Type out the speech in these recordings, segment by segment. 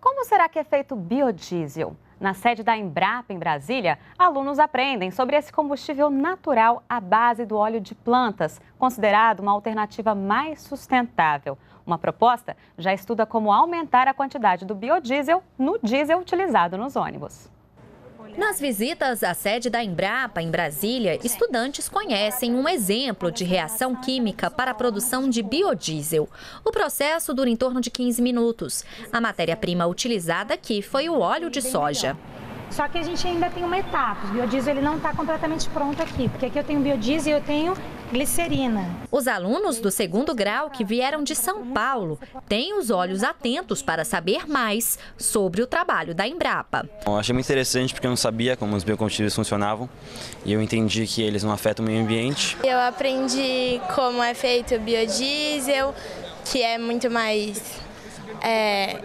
Como será que é feito o biodiesel? Na sede da Embrapa, em Brasília, alunos aprendem sobre esse combustível natural à base do óleo de plantas, considerado uma alternativa mais sustentável. Uma proposta já estuda como aumentar a quantidade do biodiesel no diesel utilizado nos ônibus. Nas visitas à sede da Embrapa, em Brasília, estudantes conhecem um exemplo de reação química para a produção de biodiesel. O processo dura em torno de 15 minutos. A matéria-prima utilizada aqui foi o óleo de soja. Só que a gente ainda tem uma etapa, o biodiesel ele não está completamente pronto aqui, porque aqui eu tenho biodiesel e eu tenho glicerina. Os alunos do segundo grau que vieram de São Paulo têm os olhos atentos para saber mais sobre o trabalho da Embrapa. Eu achei muito interessante porque eu não sabia como os biocombustíveis funcionavam e eu entendi que eles não afetam o meio ambiente. Eu aprendi como é feito o biodiesel, que é muito mais...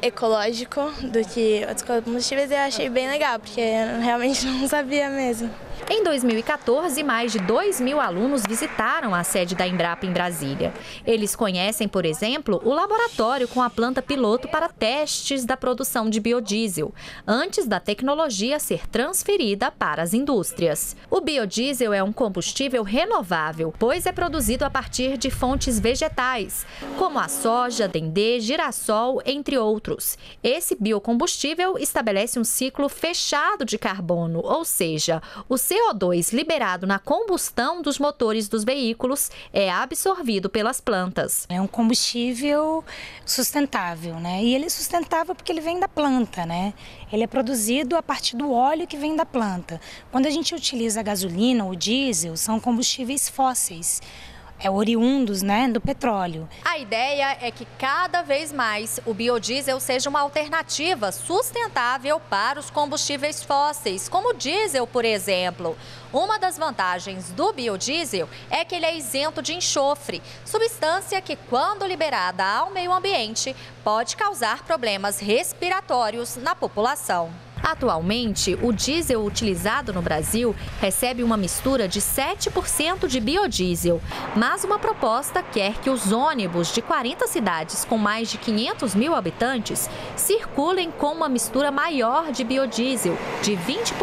ecológico do que outros combustíveis, eu achei bem legal, porque eu realmente não sabia mesmo. Em 2014, mais de 2.000 alunos visitaram a sede da Embrapa em Brasília. Eles conhecem, por exemplo, o laboratório com a planta piloto para testes da produção de biodiesel, antes da tecnologia ser transferida para as indústrias. O biodiesel é um combustível renovável, pois é produzido a partir de fontes vegetais, como a soja, dendê, girassol, entre outros. Esse biocombustível estabelece um ciclo fechado de carbono, ou seja, o CO2 liberado na combustão dos motores dos veículos é absorvido pelas plantas. É um combustível sustentável, né? E ele é sustentável porque ele vem da planta, né? Ele é produzido a partir do óleo que vem da planta. Quando a gente utiliza a gasolina ou diesel, são combustíveis fósseis. Oriundos, né, do petróleo. A ideia é que cada vez mais o biodiesel seja uma alternativa sustentável para os combustíveis fósseis, como o diesel, por exemplo. Uma das vantagens do biodiesel é que ele é isento de enxofre, substância que, quando liberada ao meio ambiente, pode causar problemas respiratórios na população. Atualmente, o diesel utilizado no Brasil recebe uma mistura de 7% de biodiesel, mas uma proposta quer que os ônibus de 40 cidades com mais de 500.000 habitantes circulem com uma mistura maior de biodiesel, de 20%.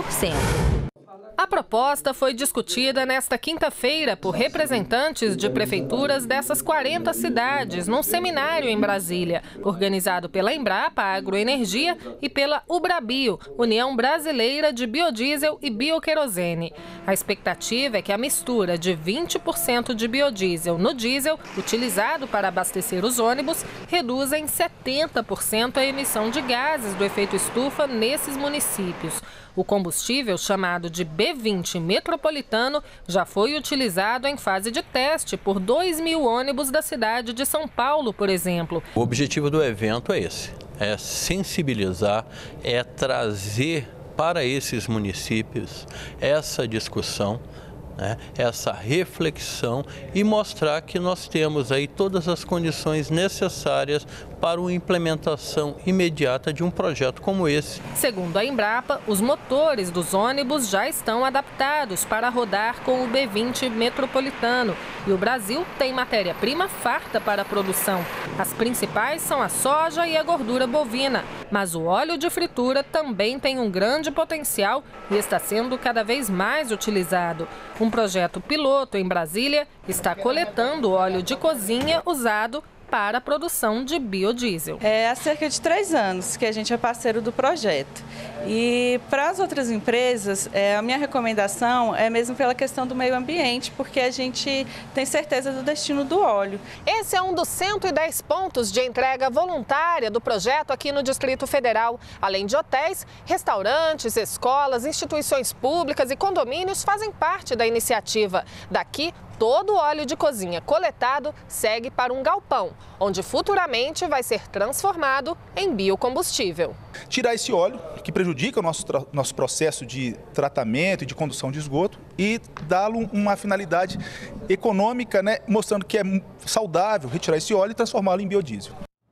A proposta foi discutida nesta quinta-feira por representantes de prefeituras dessas 40 cidades, num seminário em Brasília, organizado pela Embrapa Agroenergia e pela UbraBio, União Brasileira de Biodiesel e Bioquerosene. A expectativa é que a mistura de 20% de biodiesel no diesel, utilizado para abastecer os ônibus, reduza em 70% a emissão de gases do efeito estufa nesses municípios. O combustível, chamado de B20 metropolitano, já foi utilizado em fase de teste por 2.000 ônibus da cidade de São Paulo, por exemplo. O objetivo do evento é esse, é sensibilizar, é trazer para esses municípios essa discussão, né, essa reflexão e mostrar que nós temos aí todas as condições necessárias para uma implementação imediata de um projeto como esse. Segundo a Embrapa, os motores dos ônibus já estão adaptados para rodar com o B20 metropolitano e o Brasil tem matéria-prima farta para a produção. As principais são a soja e a gordura bovina, mas o óleo de fritura também tem um grande potencial e está sendo cada vez mais utilizado. Um projeto piloto em Brasília está coletando óleo de cozinha usado para a produção de biodiesel. Há cerca de 3 anos que a gente é parceiro do projeto. E para as outras empresas, a minha recomendação é mesmo pela questão do meio ambiente, porque a gente tem certeza do destino do óleo. Esse é um dos 110 pontos de entrega voluntária do projeto aqui no Distrito Federal. Além de hotéis, restaurantes, escolas, instituições públicas e condomínios fazem parte da iniciativa. Daqui, todo o óleo de cozinha coletado segue para um galpão, onde futuramente vai ser transformado em biocombustível. Tirar esse óleo, que prejudica o nosso processo de tratamento e de condução de esgoto, e dá-lo uma finalidade econômica, né, mostrando que é saudável retirar esse óleo e transformá-lo em biodiesel.